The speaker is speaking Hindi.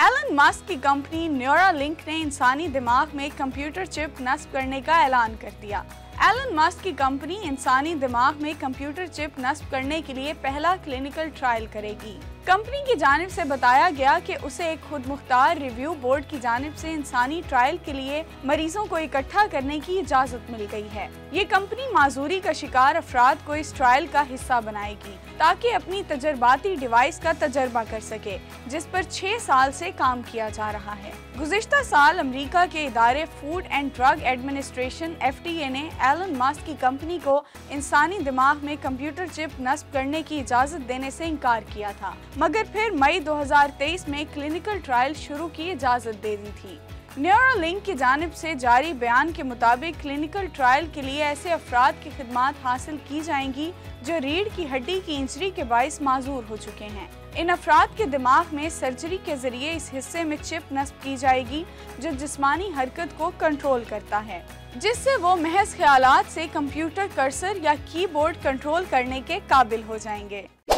एलन मस्क की कंपनी न्यूरालिंक ने इंसानी दिमाग में कंप्यूटर चिप नस्ब करने का ऐलान कर दिया। एलन मस्क की कंपनी इंसानी दिमाग में कंप्यूटर चिप नस्ब करने के लिए पहला क्लिनिकल ट्रायल करेगी। कंपनी की जानिब से बताया गया कि उसे एक खुद मुख्तार रिव्यू बोर्ड की जानिब से इंसानी ट्रायल के लिए मरीजों को इकट्ठा करने की इजाज़त मिल गई है। ये कंपनी माजूरी का शिकार अफराद को इस ट्रायल का हिस्सा बनाएगी ताकि अपनी तजर्बाती डिवाइस का तजर्बा कर सके, जिस पर 6 साल से काम किया जा रहा है। गुज़िश्ता साल अमरीका के इदारे food and drug administration (FDA) ने एलन मस्क की कंपनी को इंसानी दिमाग में कंप्यूटर चिप नस्ब करने की इजाज़त देने से इनकार किया था, मगर फिर मई 2023 में क्लिनिकल ट्रायल शुरू की इजाज़त दे दी थी। न्यूरालिंक की जानिब से जारी बयान के मुताबिक क्लिनिकल ट्रायल के लिए ऐसे अफराद की खिदमात हासिल की जाएंगी जो रीढ़ की हड्डी की इंजरी के बायस माजूर हो चुके हैं। इन अफराद के दिमाग में सर्जरी के जरिए इस हिस्से में चिप नस्ब की जाएगी जो जिस्मानी हरकत को कंट्रोल करता है, जिससे वो महज ख्यालात से कंप्यूटर कर्सर या कीबोर्ड कंट्रोल करने के काबिल हो जाएंगे।